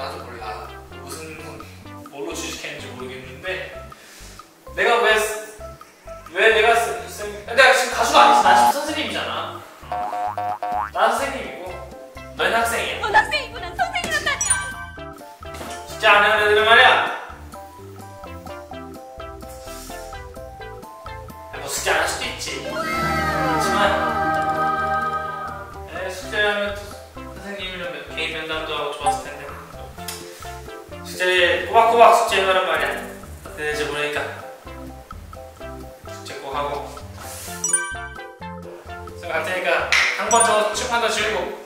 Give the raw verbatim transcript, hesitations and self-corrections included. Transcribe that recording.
나도 몰라. 무슨 뭘로 취직했는지 모르겠는데 내가 왜 왜 내가 선생님 내가 지금 가수가 아니지. 나 지금 선생님이잖아. 난 선생님이고 넌 학생이야. 어, 학생이고 난 선생이란 말이야. 진짜 안 하는 애들은 말이야. 뭐 숙제 안 할 수도 있지. 그렇지만 에, 숙제하면 선생님이면 개인 면담도 하고 좋았을 텐데 숙제 꼬박꼬박 숙제하란 말이야. 근데 이제 모르니까 숙제 꼭 하고 생각할 테니까 한 번 더 춤 한 번 줄이고.